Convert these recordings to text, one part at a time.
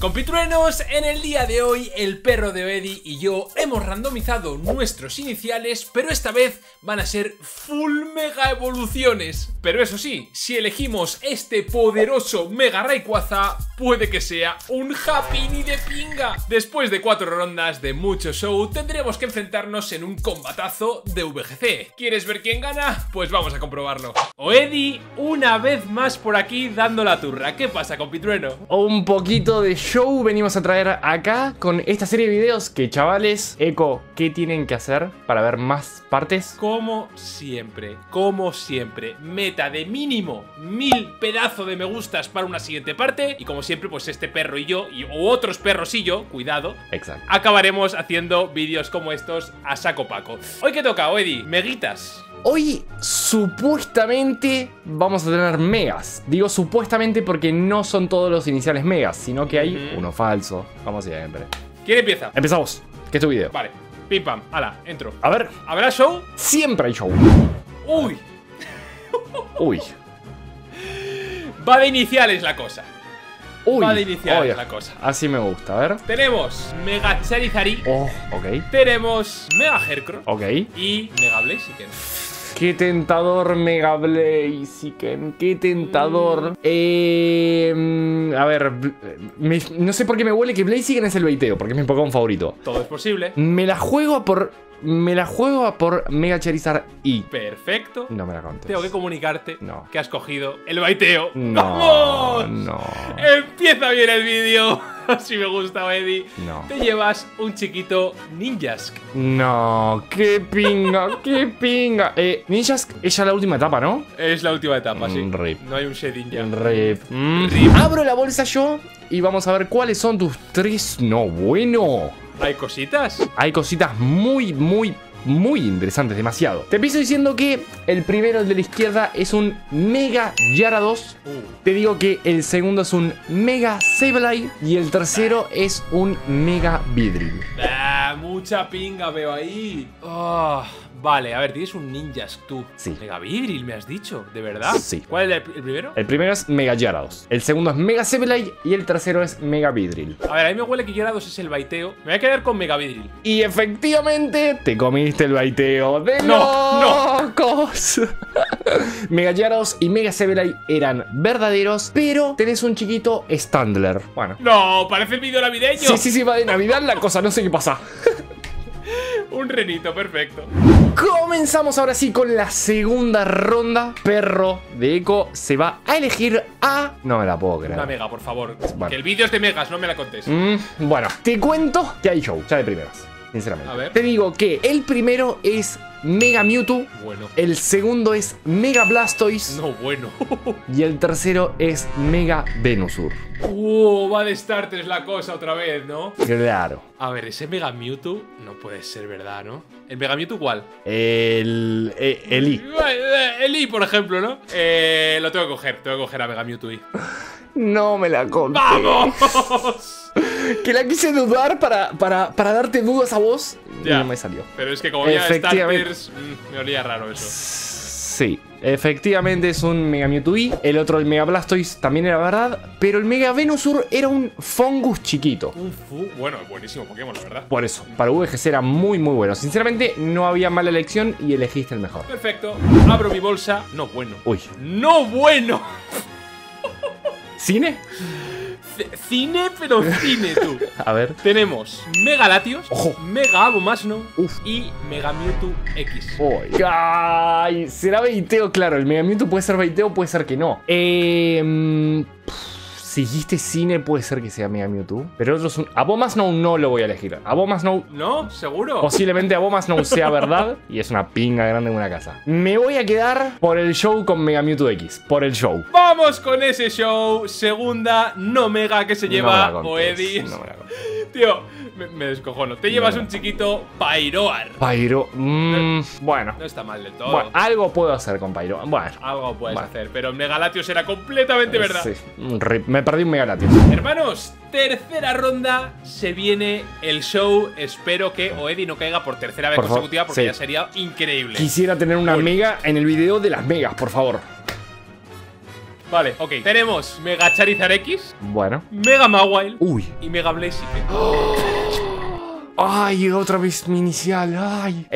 Con Pitruenos, en el día de hoy el perro de Oedi y yo hemos randomizado nuestros iniciales, pero esta vez van a ser full mega evoluciones. Pero eso sí, si elegimos este poderoso mega Rayquaza, puede que sea un Happiny de pinga. Después de 4 rondas de mucho show, tendremos que enfrentarnos en un combatazo de VGC. ¿Quieres ver quién gana? Pues vamos a comprobarlo. Oedi, una vez más por aquí dando la turra. ¿Qué pasa, compitrueno? Un poquito de show venimos a traer acá con esta serie de videos que, chavales, eco, ¿qué tienen que hacer para ver más partes? Como siempre, meta de mínimo 1000 pedazos de me gustas para una siguiente parte. Y como siempre, pues este perro y yo, o otros perros y yo, cuidado, exacto, acabaremos haciendo vídeos como estos a saco paco. ¿Hoy qué toca, Oedi? Meguitas. Hoy supuestamente vamos a tener megas. Digo supuestamente porque no son todos los iniciales megas, sino que hay uno falso, como siempre. ¿Quién empieza? Empezamos, que es tu video. Vale, pim pam, ala, entro. A ver, ¿habrá show? Siempre hay show. Uy. Uy. Va de iniciales la cosa. Uy, va de iniciar la cosa. Así me gusta, a ver. Tenemos Mega Charizard. Oh, ok. Tenemos Mega Hercro. Ok. Y Mega Blaziken. Qué tentador Mega Blaziken. Qué tentador. A ver, no sé por qué me huele que Blaziken es el baiteo, porque es mi Pokémon favorito. Todo es posible. Me la juego por Mega Charizard y... Perfecto. No me la contes. Tengo que comunicarte que has cogido el baiteo. No. ¡Vamos! No. Empieza bien el vídeo. Si me gusta, Oedi. No. Te llevas un chiquito Ninjask. No, qué pinga, qué pinga. Ninjask es ya la última etapa, ¿no? Es la última etapa, sí. Rip. No hay un shading ya. Rip. Rip. Abro la bolsa yo y vamos a ver cuáles son tus tres. No, bueno. ¿Hay cositas? Hay cositas muy, muy, muy interesantes, demasiado. Te empiezo diciendo que el primero, el de la izquierda, es un Mega Gyarados. Te digo que el segundo es un Mega Sableye. Y el tercero es un Mega Beedrill. Mucha pinga veo ahí. Vale, a ver, tienes un Ninjask tú. Sí. Mega Beedrill, me has dicho, ¿de verdad? Sí. ¿Cuál es el primero? El primero es Mega Gyarados. El segundo es Mega Sableye. Y el tercero es Mega Beedrill. A ver, a mí me huele que Gyarados es el baiteo. Me voy a quedar con Mega Beedrill. Y efectivamente, te comiste el baiteo de locos. Mega Gyarados y Mega Sableye eran verdaderos, pero tenés un chiquito Stantler. Bueno. No, parece el vídeo navideño. Sí, sí, sí, va de Navidad la cosa, no sé qué pasa. Un renito, perfecto. Comenzamos ahora sí con la segunda ronda. Perro de eco se va a elegir a... No me la puedo creer. Una mega, por favor. Bueno. Que el vídeo es de megas, no me la contes. Bueno, te cuento que hay show, ya de primeras, sinceramente. A ver. Te digo que el primero es Mega Mewtwo. Bueno. El segundo es Mega Blastoise. No, bueno. Y el tercero es Mega Venusaur. Va de starters la cosa otra vez, ¿no? Claro. A ver, ese Mega Mewtwo no puede ser verdad, ¿no? ¿El Mega Mewtwo cuál? El I. El I, por ejemplo, ¿no? Lo tengo que coger a Mega Mewtwo I. No me la conté. ¡Vamos! Que la quise dudar para darte dudas a vos. Ya. Y no me salió. Pero es que como ya starters, me olía raro eso. Sí. Efectivamente es un Mega Mewtwo I. El otro, el Mega Blastoise, también era verdad. Pero el Mega Venusaur era un Fungus chiquito. Bueno, buenísimo Pokémon, la verdad. Por eso, para VGC era muy, muy bueno. Sinceramente, no había mala elección y elegiste el mejor. Perfecto. Abro mi bolsa. No bueno. Uy. ¡No bueno! ¿Cine? Cine, pero cine, tú. A ver. Tenemos Mega Latios. Ojo. Mega Abomasnow. Y Mega Mewtwo X. Ay, ¿será baiteo? Claro, el Mega Mewtwo puede ser baiteo, puede ser que no. Si dijiste cine, puede ser que sea Mega Mewtwo. Pero otros son... Abomasnow no lo voy a elegir. Abomasnow... ¿No? ¿Seguro? Posiblemente Abomasnow sea verdad. Y es una pinga grande en una casa. Me voy a quedar por el show con Mega Mewtwo X. Por el show. ¡Vamos con ese show! Segunda no mega que se lleva Oedi. No me la contes. Tío, me descojono. Te llevas un chiquito Pyroar. Bueno. No está mal del todo. Bueno, algo puedo hacer con Pyroar. Bueno. Algo puedes hacer. Pero Mega Latios era completamente verdad. Sí. Me perdí un Mega Latios. Hermanos, tercera ronda. Se viene el show. Espero que Oedi no caiga por tercera vez consecutiva, porque ya sería increíble. Quisiera tener una mega en el video de las megas, por favor. Vale, ok. Tenemos Mega Charizard X. Bueno. Mega Mawile. Uy. Y Mega Blaziken. Ay, otra vez mi inicial. Ay.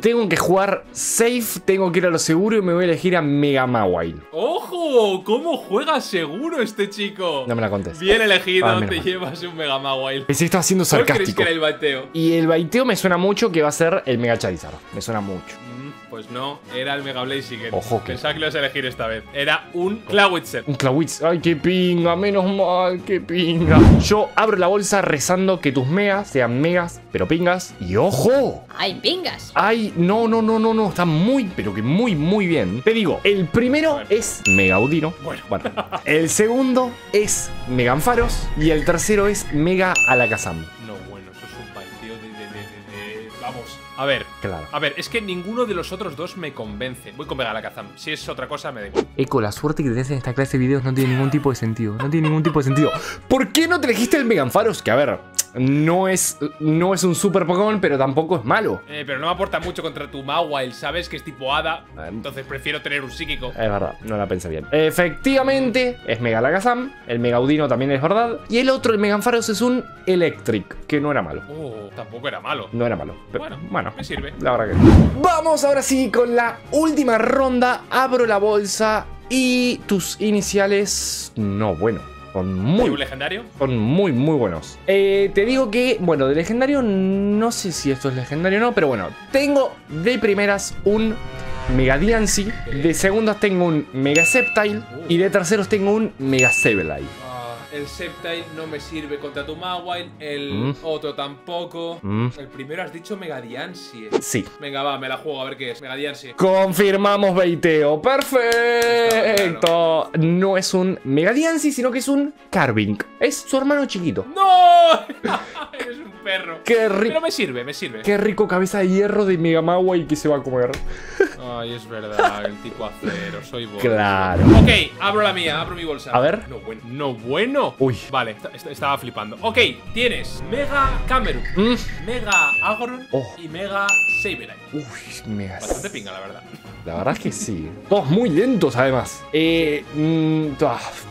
Tengo que jugar safe, tengo que ir a lo seguro y me voy a elegir a Mega Mawile. ¡Ojo! ¿Cómo juega seguro este chico? No me la contes. Bien elegido, ah, te llevas un Mega Mawile. Pensé que estaba siendo sarcástico. ¿Cuál crees que era el baiteo? Y el baiteo me suena mucho que va a ser el Mega Charizard. Me suena mucho. Pues no, era el Mega Blaziken. Ojo que... Pensaba que lo ibas a elegir esta vez. Era un Klawitzer. Un Klawitzer. Ay, qué pinga, menos mal, qué pinga. Yo abro la bolsa rezando que tus megas sean megas, pero pingas. Y ojo. ¡Ay, pingas! Ay, no. Está muy, pero que muy bien. Te digo, el primero es Mega Audino. Bueno. El segundo es Mega Ampharos. Y el tercero es Mega Alakazam. A ver, claro. A ver, es que ninguno de los otros dos me convence. Voy con Mega Alakazam. Si es otra cosa, me da igual. Eco, la suerte que tenés en esta clase de videos no tiene ningún tipo de sentido. No tiene ningún tipo de sentido. ¿Por qué no te elegiste el Mega Ampharos? Que a ver, no es un super Pokémon, pero tampoco es malo. Pero no me aporta mucho contra tu Mawile, ¿sabes? Que es tipo hada. Entonces prefiero tener un psíquico. Es verdad, no la pensé bien. Efectivamente, es Mega Alakazam. El Mega Audino también es verdad. Y el otro, el Mega Ampharos, es un Electric, que no era malo. Tampoco era malo. No era malo. Pero, bueno. Me sirve. La verdad que... Vamos ahora sí con la última ronda. Abro la bolsa y tus iniciales... No, bueno. Son muy... ¿Un legendario? Son muy buenos. Te digo que... Bueno, de legendario... No sé si esto es legendario o no, pero bueno. Tengo de primeras un... Mega Diancie. De segundas tengo un Mega Sceptile. Y de terceros tengo un Mega Sableye. El Sceptile no me sirve contra tu Mawile. El otro tampoco. El primero has dicho Mega Diancie. Sí. Venga, va, me la juego a ver qué es. Mega Diancie. Confirmamos baiteo. ¡Perfecto! No es un Mega Diancie, sino que es un Carbink. Es su hermano chiquito. ¡No! Eres un perro. Qué rico. Pero me sirve. Qué rico cabeza de hierro de Mega Mawile que se va a comer. Ay, es verdad. El tipo acero. Soy bueno. Claro. Ok, abro la mía. Abro mi bolsa. A ver. No, bueno. Uy. Vale, estaba flipando. Ok, tienes Mega Camerupt, Mega Aggron y Mega Sableye. Uy, mega. Bastante pinga, la verdad. La verdad es que sí. Todos muy lentos, además.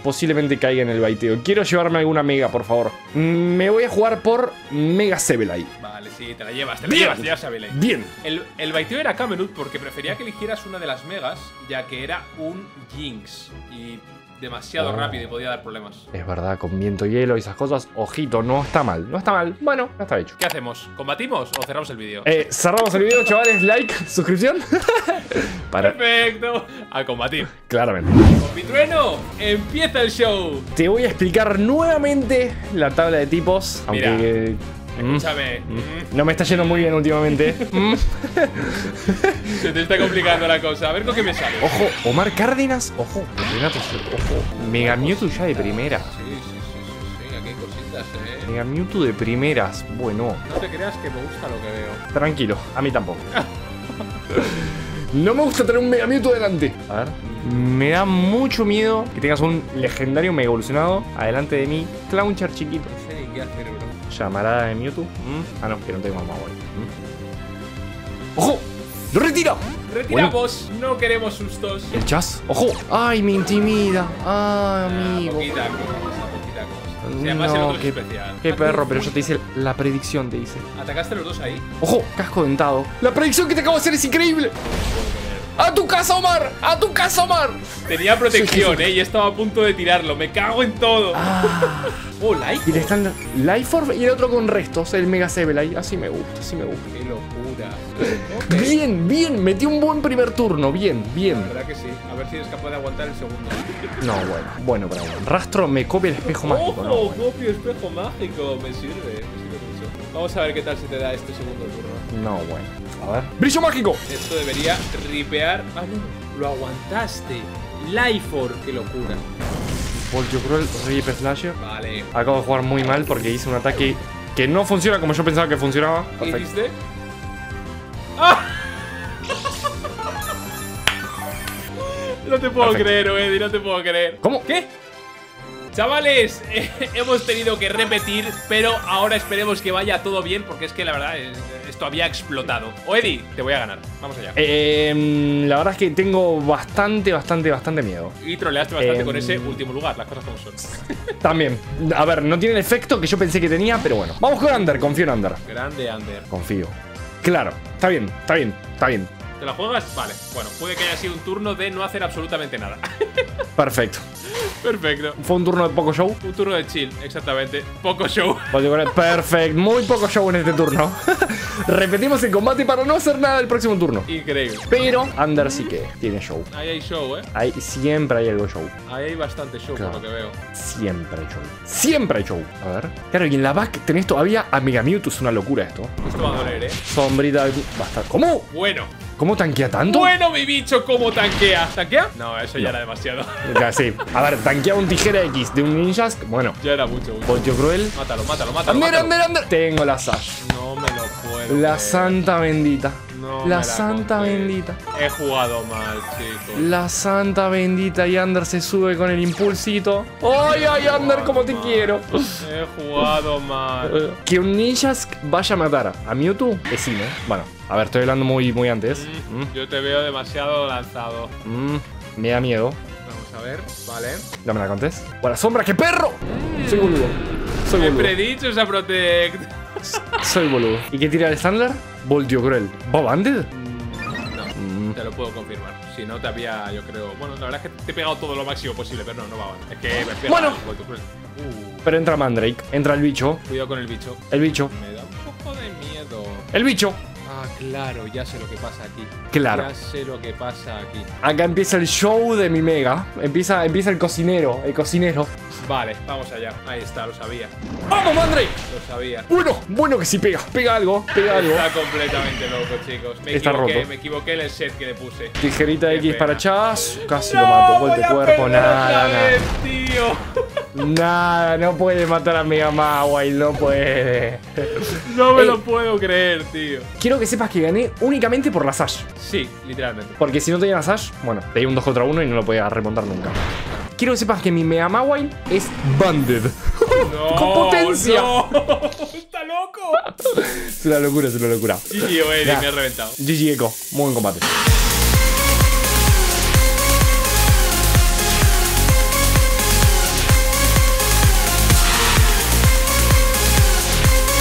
Posiblemente caiga en el baiteo. Quiero llevarme alguna mega, por favor. Me voy a jugar por Mega Sableye. Vale, sí, te la llevas, Sableye. Bien. El baiteo era Camerupt porque prefería que eligieras una de las megas, ya que era un Jynx. Y... demasiado rápido y podía dar problemas. Es verdad, con viento y hielo y esas cosas. Ojito, no está mal. Bueno, ya está hecho. ¿Qué hacemos? ¿Combatimos o cerramos el vídeo? Cerramos el vídeo, chavales. Like, suscripción. Perfecto. A combatir. Claramente. Con Pitrueno, empieza el show. Te voy a explicar nuevamente la tabla de tipos. Mira. Aunque... Escúchame. No me está yendo muy bien últimamente. Se te está complicando la cosa. A ver con qué me sale. Ojo, Omar Cárdenas. Ojo, Mega Mewtwo ya de primera. Sí. Aquí hay cositas, Mega Mewtwo de primeras. Bueno. No te creas que me gusta lo que veo. Tranquilo, a mí tampoco. No me gusta tener un Mega Mewtwo delante. A ver. Me da mucho miedo que tengas un legendario mega evolucionado adelante de mí. Clauncher chiquito. No sé qué hacer, bro. Llamarada de Mewtwo. Ah, no, que no tengo más Mawile. ¡Ojo! ¡Lo retiro! Retiramos, bueno. No queremos sustos. El Chas, ¡ojo! ¡Ay, me intimida! ¡Ay, amigo! Poquita cosa. Si además el otro es especial. Qué perro, pero yo te hice la predicción, te hice. ¿Atacaste los dos ahí? ¡Ojo! Casco dentado. ¡La predicción que te acabo de hacer es increíble! ¡A tu casa, Omar! ¡A tu casa, Omar! Tenía protección, y estaba a punto de tirarlo. Me cago en todo. Life Orb. Life Orb y el otro con restos, el Mega Sableye. Así me gusta. Qué locura. Okay. Bien. Metí un buen primer turno. Bien. La verdad que sí. A ver si eres capaz de aguantar el segundo. No, bueno, pero bueno. Rastro me copia el espejo mágico. No, copio espejo mágico. Me sirve mucho. Vamos a ver qué tal se te da este segundo turno. No, bueno. A ver. ¡Brillo mágico! Esto debería ripear. Ah, no. Lo aguantaste. Life Orb. ¡Qué locura! Voltio Cruel, Rip Slasher. Vale. Acabo de jugar muy mal porque hice un ataque que no funciona como yo pensaba que funcionaba. Perfecto. ¿Qué hiciste? ¡Ah! No te puedo creer, Oedi. No te puedo creer. ¿Cómo? ¿Qué? Chavales, hemos tenido que repetir, pero ahora esperemos que vaya todo bien, porque es que la verdad, esto había explotado. Oedi, te voy a ganar, vamos allá. La verdad es que tengo bastante miedo. Y troleaste bastante con ese último lugar, las cosas como son. También, a ver, no tiene el efecto que yo pensé que tenía, pero bueno. Vamos con Ander, confío en Ander. Grande Ander. Confío. Claro, está bien. ¿Te la juegas? Vale, bueno, puede que haya sido un turno de no hacer absolutamente nada. Perfecto. Perfecto. Fue un turno de poco show. Un turno de chill, exactamente. Poco show. Perfecto. Muy poco show en este turno. Repetimos el combate para no hacer nada el próximo turno. Increíble. Pero Ander sí que tiene show. Ahí hay show, ¿eh? Ahí siempre hay algo show. Ahí hay bastante show, claro, por lo que veo. Siempre hay show. Siempre hay show. A ver. Claro, y en la back tenés todavía a Mega Mewtwo. Es una locura esto. Esto va a doler, ¿eh? Sombrita. Bastante. ¿Cómo? Bueno. ¿Cómo tanquea tanto? Bueno, mi bicho, ¿cómo tanquea? ¿Tanquea? No, eso ya era demasiado. Sí. A ver, tanquea un tijera X de un Ninjask. Bueno. Ya era mucho, mucho. Pontio cruel. Mátalo. Ander. Tengo la Sash. No me lo puedo. La santa bendita. No. La santa bendita. He jugado mal, chicos. La santa bendita. Y Ander se sube con el impulsito. ¡Ay, Ander, cómo te quiero! He jugado mal. Que un Ninjask vaya a matar a Mewtwo es cine. Bueno. A ver, estoy hablando muy antes. Yo te veo demasiado lanzado. Me da miedo. Vamos a ver, vale. Ya me la contés. ¡Buena sombra, qué perro! Soy boludo. Siempre he dicho esa protect. Soy boludo. ¿Y qué tira el Stantler? Voltio cruel. ¿Bob Anded? No, te lo puedo confirmar. Si no te había, yo creo. Bueno, la verdad es que te he pegado todo lo máximo posible, pero no va a. Es que me espera. Bueno. Pero entra Mandrake, entra el bicho. Cuidado con el bicho. El bicho. Me da un poco de miedo. El bicho. Ah, claro, ya sé lo que pasa aquí. Claro. Ya sé lo que pasa aquí. Acá empieza el show de mi mega. Empieza el cocinero, Vale, vamos allá. Ahí está, lo sabía. ¡Vamos, Mandrake! Lo sabía. Bueno que sí pega. Pega algo. Está completamente loco, chicos. Me equivoqué en el set que le puse. Tijerita X para Chas. Casi lo mato. Gol de cuerpo. Nada. Nada, no puede matar a Mega Mawile, no puede. No me lo puedo creer, tío. Quiero que sepas que gané únicamente por la Sash. Sí, literalmente. Porque si no tenía la Sash, bueno, tenía un 2 contra 1 y no lo podía remontar nunca. Quiero que sepas que mi Mega Mawile es banded. No, ¡con potencia! No. ¡Está loco! Es una locura, GG, me he reventado. GG Eco, muy buen combate.